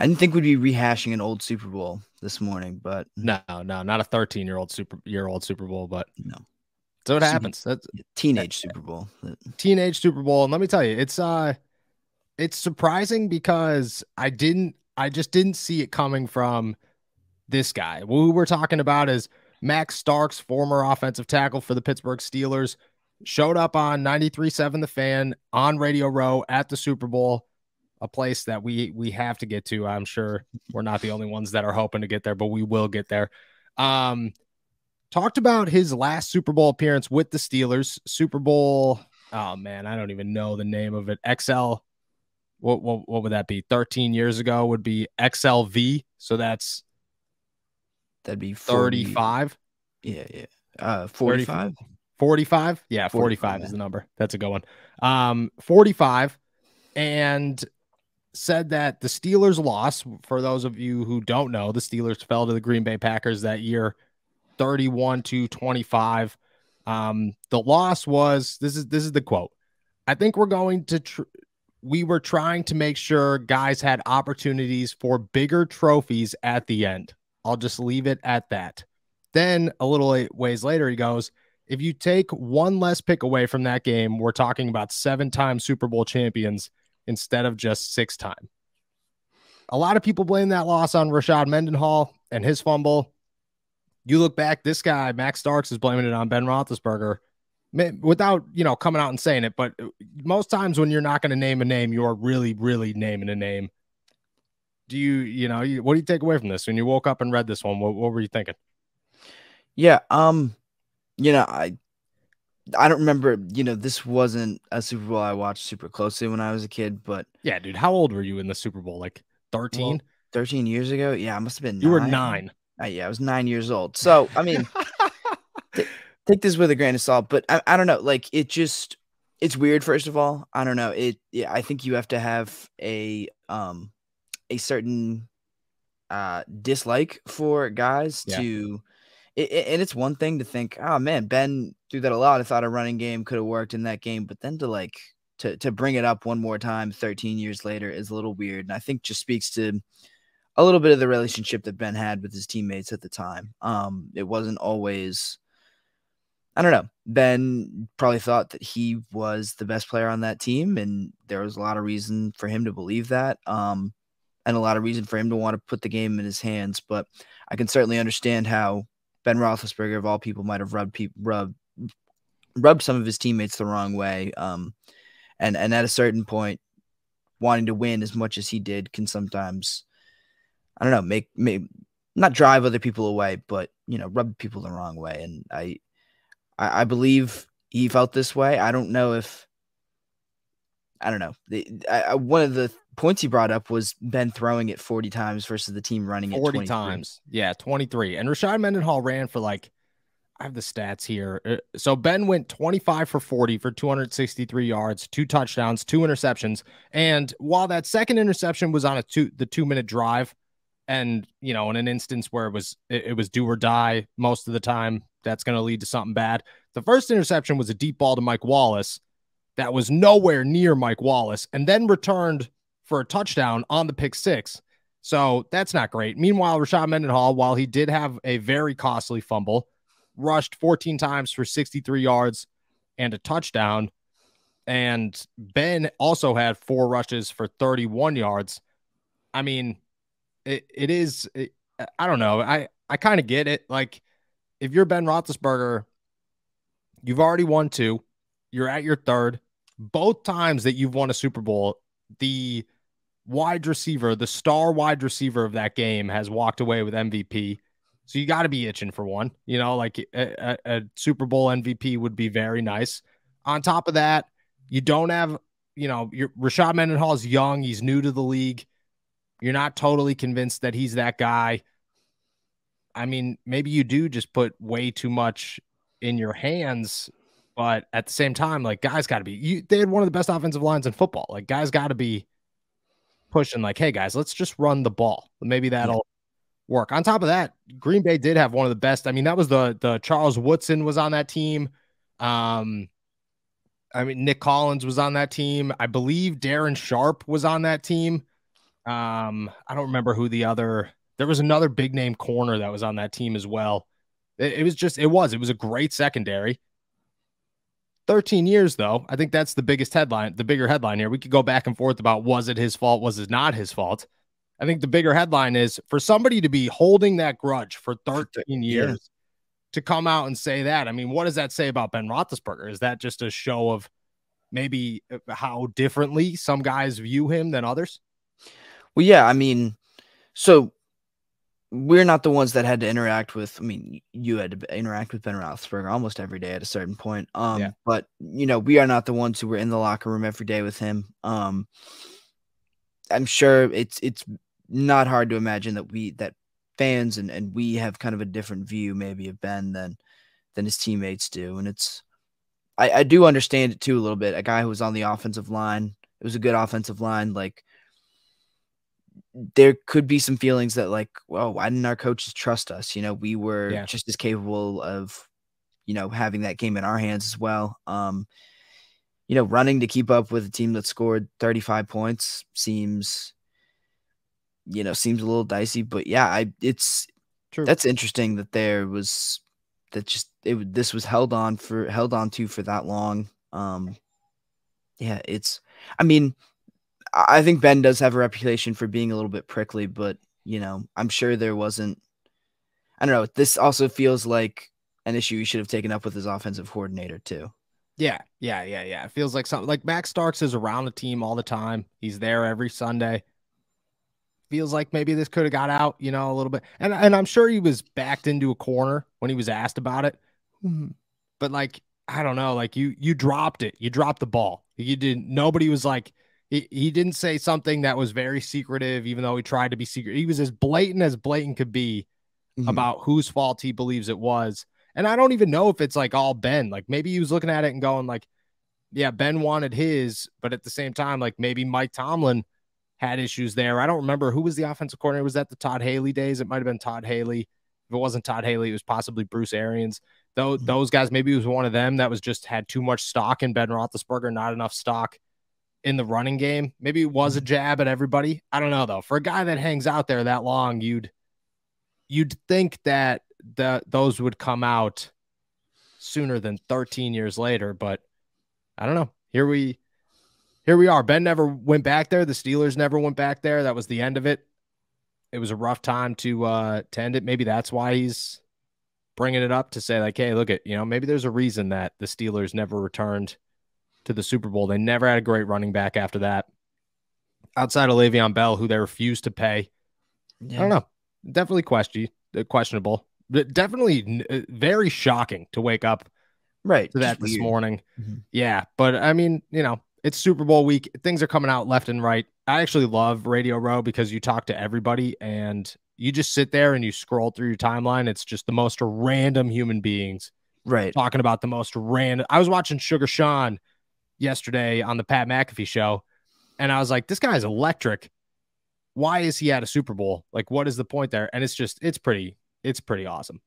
I didn't think we'd be rehashing an old Super Bowl this morning, but no, not a 13-year-old Super Bowl, but no. So it happens. That's teenage Super Bowl. Teenage Super Bowl, and let me tell you, it's surprising because I just didn't see it coming from this guy. Who we're talking about is Max Starks, former offensive tackle for the Pittsburgh Steelers, showed up on 93.7 The Fan on Radio Row at the Super Bowl, a place that we have to get to. I'm sure we're not the only ones that are hoping to get there, but we will get there. Talked about his last Super Bowl appearance with the Steelers, Super Bowl. Oh man, I don't even know the name of it. XL. What would that be? 13 years ago would be XLV. So that'd be 40. 35. Yeah. Yeah. 45. 45. Yeah. 45 is the number. That's a good one. 45. And said that the Steelers lost. For those of you who don't know, the Steelers fell to the Green Bay Packers that year, 31-25. The loss was, this is the quote. I think we're going to, we were trying to make sure guys had opportunities for bigger trophies at the end. I'll just leave it at that. Then a little ways later, he goes, if you take one less pick away from that game, we're talking about 7-time Super Bowl champions instead of just 6-time. A lot of people blame that loss on Rashad Mendenhall and his fumble. You look back, this guy, Max Starks, is blaming it on Ben Roethlisberger without, coming out and saying it. But most times when you're not going to name a name, you're really, really naming a name. Do you what do you take away from this? When you woke up and read this one, what were you thinking? Yeah. I don't remember, this wasn't a Super Bowl I watched super closely when I was a kid, but yeah, dude, how old were you in the Super Bowl? Like 13? Well, 13 years ago? Yeah, I must have been 9. You were 9. Yeah, I was 9 years old. So, I mean, take this with a grain of salt, but I don't know. Like, it's weird, first of all. I don't know. I think you have to have a certain dislike for guys to... And it's one thing to think, oh man, Ben threw that a lot. I thought a running game could have worked in that game, but then to bring it up one more time 13 years later is a little weird. And I think just speaks to a little bit of the relationship that Ben had with his teammates at the time. It wasn't always, I don't know. Ben probably thought that he was the best player on that team. And there was a lot of reason for him to believe that. And a lot of reason for him to want to put the game in his hands, but I can certainly understand how Ben Roethlisberger, of all people, might have rubbed some of his teammates the wrong way. And at a certain point, wanting to win as much as he did can sometimes, I don't know, make not drive other people away, but, rub people the wrong way. And I believe he felt this way. I don't know if, I don't know. One of the points he brought up was Ben throwing it 40 times versus the team running 40 it 40 times. Yeah, 23. And Rashad Mendenhall ran for I have the stats here. So Ben went 25 for 40 for 263 yards, 2 touchdowns, 2 interceptions. And while that second interception was on the 2-minute drive, and in an instance where it was do or die most of the time, that's going to lead to something bad. The first interception was a deep ball to Mike Wallace that was nowhere near Mike Wallace, and then returned for a touchdown on the pick 6. So that's not great. Meanwhile, Rashad Mendenhall, while he did have a very costly fumble, rushed 14 times for 63 yards and a touchdown. And Ben also had 4 rushes for 31 yards. I mean, it is, I don't know. I kind of get it. Like, if you're Ben Roethlisberger, you've already won 2. You're at your 3rd. Both times that you've won a Super Bowl, the star wide receiver of that game has walked away with MVP. So you got to be itching for one, a Super Bowl MVP would be very nice. On top of that, you don't have, Rashad Mendenhall is young. He's new to the league. You're not totally convinced that he's that guy. I mean, maybe you do just put way too much in your hands. But at the same time, guys got to be, they had one of the best offensive lines in football. Guys got to be pushing hey, guys, let's just run the ball. Maybe that'll work. On top of that, Green Bay did have one of the best. I mean, that was the Charles Woodson was on that team. Nick Collins was on that team. I believe Darren Sharp was on that team. I don't remember who the other, there was another big name corner that was on that team as well. It was a great secondary. 13 years though. I think that's the biggest headline, the bigger headline here. We could go back and forth about, was it his fault? Was it not his fault? I think the bigger headline is for somebody to be holding that grudge for 13 years to come out and say that. I mean, what does that say about Ben Roethlisberger? Is that just a show of maybe how differently some guys view him than others? Well, yeah, I mean, so we're not the ones that had to interact with, I mean, you had to interact with Ben Roethlisberger almost every day at a certain point. But, you know, we are not the ones who were in the locker room every day with him. I'm sure it's not hard to imagine that fans and we have kind of a different view maybe of Ben than his teammates do. And it's, I do understand it too a little bit. A guy who was on the offensive line, it was a good offensive line. Like, there could be some feelings that like, well, why didn't our coaches trust us? You know, we were just as capable of, you know, having that game in our hands as well. You know, running to keep up with a team that scored 35 points seems, you know, seems a little dicey. But yeah, it's true. That's interesting that there was that this was held on to for that long. Yeah, it's, I mean, I think Ben does have a reputation for being a little bit prickly, but you know, I'm sure there wasn't. I don't know. This also feels like an issue he should have taken up with his offensive coordinator too. Yeah. It feels like something like Max Starks is around the team all the time. He's there every Sunday. Feels like maybe this could have got out, you know, a little bit. And I'm sure he was backed into a corner when he was asked about it. But like, I don't know, like you dropped it. You dropped the ball. You didn't, nobody was like, he didn't say something that was very secretive, even though he tried to be secret. He was as blatant could be about whose fault he believes it was. And I don't even know if it's like all Ben, like maybe he was looking at it and going like, yeah, Ben wanted his, but at the same time, like maybe Mike Tomlin had issues there. I don't remember who was the offensive coordinator. Was that the Todd Haley days? It might've been Todd Haley. If it wasn't Todd Haley, it was possibly Bruce Arians. Though those guys, maybe it was one of them that was just had too much stock in Ben Roethlisberger, not enough stock in the running game. Maybe it was a jab at everybody. I don't know though. For a guy that hangs out there that long, you'd think that those would come out sooner than 13 years later, but I don't know. Here we are. Ben never went back there. The Steelers never went back there. That was the end of it. It was a rough time to end it. Maybe that's why he's bringing it up to say like, hey, look at, you know, maybe there's a reason that the Steelers never returned to the Super Bowl. They never had a great running back after that outside of Le'Veon Bell, who they refused to pay. Yeah. I don't know. Definitely questionable. Definitely very shocking to wake up to that this morning. Yeah. But I mean, you know, it's Super Bowl week. Things are coming out left and right. I actually love Radio Row because you talk to everybody and you just sit there and you scroll through your timeline. It's just the most random human beings. Right. Talking about the most random. I was watching Sugar Sean yesterday on the Pat McAfee show. And I was like, this guy's electric. Why is he at a Super Bowl? Like, what is the point there? And it's pretty awesome.